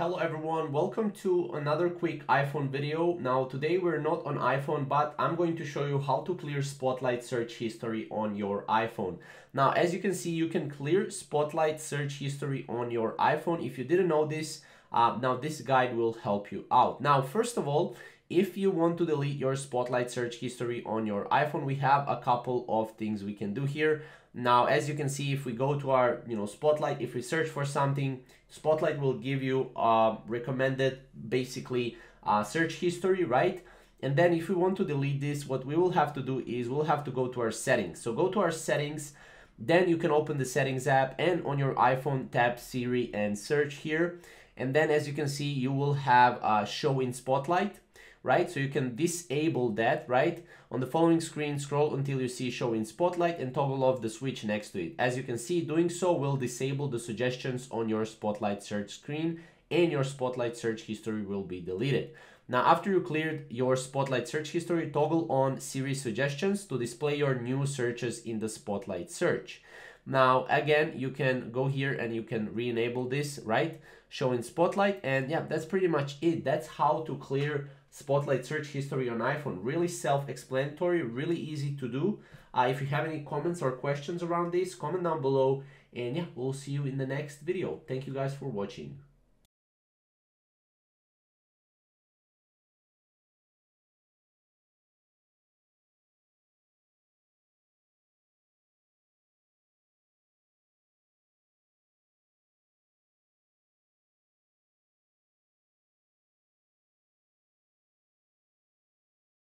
Hello everyone, welcome to another quick iPhone video. Now today we're not on iPhone, but I'm going to show you how to clear Spotlight search history on your iPhone. Now as you can see, you can clear Spotlight search history on your iPhone. If you didn't know this, now this guide will help you out. Now first of all, if you want to delete your Spotlight search history on your iPhone, we have a couple of things we can do here. Now, as you can see, if we go to our, Spotlight, if we search for something, Spotlight will give you recommended, basically, search history, right? And then if we want to delete this, what we will have to do is we'll have to go to our settings. So go to our settings, then you can open the settings app, and on your iPhone, tap Siri and search here. And then as you can see, you will have show in Spotlight, right? So you can disable that, right? On the following screen, scroll until you see show in Spotlight and toggle off the switch next to it. As you can see, doing so will disable the suggestions on your Spotlight search screen and your Spotlight search history will be deleted. Now, after you cleared your Spotlight search history, toggle on Siri suggestions to display your new searches in the Spotlight search. Now, again, you can go here and you can re-enable this, right? Show in Spotlight, and yeah, that's pretty much it. That's how to clear Spotlight search history on iPhone. Really self-explanatory, really easy to do. If you have any comments or questions around this, comment down below, and yeah, we'll see you in the next video. Thank you guys for watching.